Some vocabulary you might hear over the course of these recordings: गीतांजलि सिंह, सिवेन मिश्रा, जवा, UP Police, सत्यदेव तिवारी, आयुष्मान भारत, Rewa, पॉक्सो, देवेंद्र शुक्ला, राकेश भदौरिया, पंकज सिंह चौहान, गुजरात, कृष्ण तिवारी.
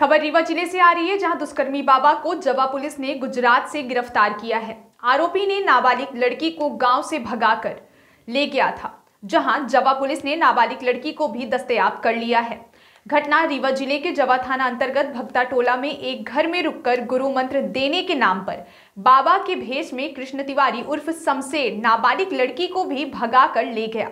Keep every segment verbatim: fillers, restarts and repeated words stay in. खबर रीवा जिले से आ रही है, जहां दुष्कर्मी बाबा को जवा पुलिस ने गुजरात से गिरफ्तार किया है। आरोपी ने नाबालिग लड़की को गांव से भगाकर ले गया था, जहां जवा पुलिस ने नाबालिग लड़की को भी दस्तयाब कर लिया है। घटना रीवा जिले के जवा थाना अंतर्गत भक्ता टोला में एक घर में रुककर गुरु मंत्र देने के नाम पर बाबा के भेष में कृष्ण तिवारी उर्फ शमशेर नाबालिग लड़की को भी भगा कर ले गया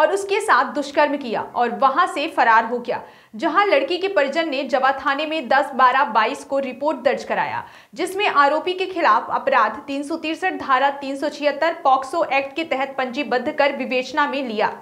और उसके साथ दुष्कर्म किया और वहां से फरार हो गया, जहां लड़की के परिजन ने जवा थाने में दस बारह बाईस को रिपोर्ट दर्ज कराया, जिसमें आरोपी के खिलाफ अपराध तीन सौ तिरसठ धारा तीन सौ छिहत्तर पॉक्सो एक्ट के तहत पंजीबद्ध कर विवेचना में लिया,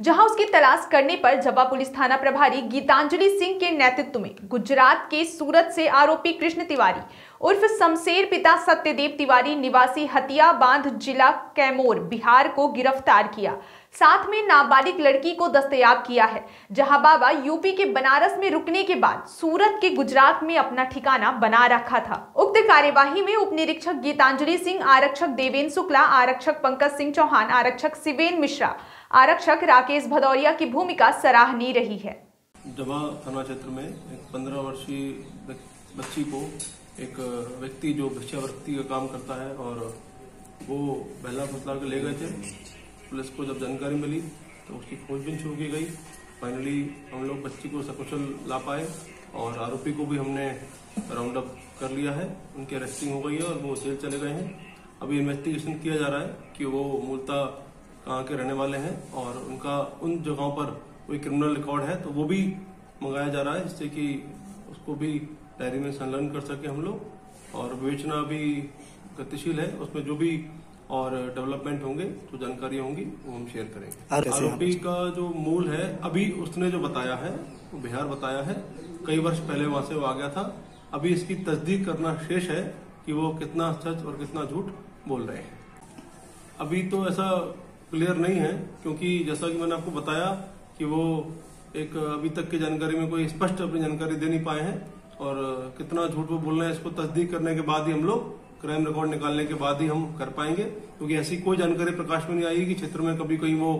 जहां उसकी तलाश करने पर जवा पुलिस थाना प्रभारी गीतांजलि सिंह के नेतृत्व में गुजरात के सूरत से आरोपी कृष्ण तिवारी उर्फ शमशेर पिता सत्यदेव तिवारी निवासी हतिया बांध जिला कैमोर बिहार को गिरफ्तार किया। साथ में नाबालिग लड़की को दस्तयाब किया है, जहां बाबा यूपी के बनारस में रुकने के बाद सूरत के गुजरात में अपना ठिकाना बना रखा था। उक्त कार्यवाही में उप निरीक्षक गीतांजलि सिंह, आरक्षक देवेंद्र शुक्ला, आरक्षक पंकज सिंह चौहान, आरक्षक सिवेन मिश्रा, आरक्षक राकेश भदौरिया की भूमिका सराहनीय रही है। जवा थाना क्षेत्र में एक पंद्रह वर्षीय बच्ची को एक व्यक्ति जो भिक्षावृत्ति का काम करता है और वो बहला फुसला के ले गए थे। पुलिस को जब जानकारी मिली तो उसकी खोजबीन शुरू की गई। फाइनली हम लोग बच्ची को सकुशल ला पाए और आरोपी को भी हमने राउंड अप कर लिया है। उनकी अरेस्टिंग हो गई है और वो जेल चले गए हैं। अभी इन्वेस्टिगेशन किया जा रहा है कि वो मूलतः कहाँ के रहने वाले हैं और उनका उन जगहों पर कोई क्रिमिनल रिकॉर्ड है तो वो भी मंगाया जा रहा है, जिससे कि उसको भी डायरी में संलग्न कर सके हम लोग। और विवेचना भी गतिशील है, उसमें जो भी और डेवलपमेंट होंगे तो जानकारी होंगी वो हम शेयर करेंगे। आरोपी का जो मूल है अभी उसने जो बताया है वो बिहार बताया है, कई वर्ष पहले वहां से वो आ गया था। अभी इसकी तस्दीक करना शेष है कि वो कितना सच और कितना झूठ बोल रहे हैं। अभी तो ऐसा क्लियर नहीं है, क्योंकि जैसा कि मैंने आपको बताया कि वो एक अभी तक की जानकारी में कोई स्पष्ट अपनी जानकारी दे नहीं पाए हैं और कितना झूठ वो बोल रहे हैं इसको तस्दीक करने के बाद ही हम लोग क्राइम रिकॉर्ड निकालने के बाद ही हम कर पाएंगे, क्योंकि ऐसी कोई जानकारी प्रकाश में नहीं आई कि क्षेत्र में कभी कोई वो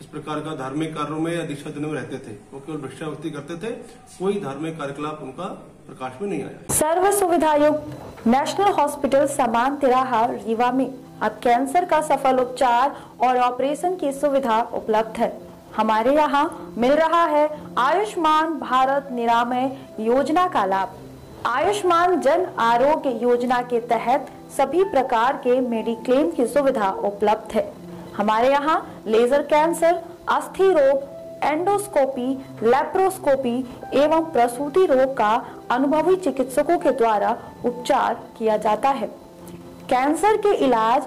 इस प्रकार का धार्मिक कार्यों में या दीक्षा देने में रहते थे। वो केवल भिक्षावृत्ति करते थे, कोई धार्मिक कार्यकलाप उनका प्रकाश में नहीं आया। सर्व सुविधायुक्त नेशनल हॉस्पिटल समान तिराहा रीवा में अब कैंसर का सफल उपचार और ऑपरेशन की सुविधा उपलब्ध है। हमारे यहाँ मिल रहा है आयुष्मान भारत निरामय योजना का लाभ। आयुष्मान जन आरोग्य योजना के तहत सभी प्रकार के मेडिक्लेम की सुविधा उपलब्ध है। हमारे यहाँ लेजर कैंसर, अस्थि रोग, एंडोस्कोपी, लेप्रोस्कोपी एवं प्रसूति रोग का अनुभवी चिकित्सकों के द्वारा उपचार किया जाता है। कैंसर के इलाज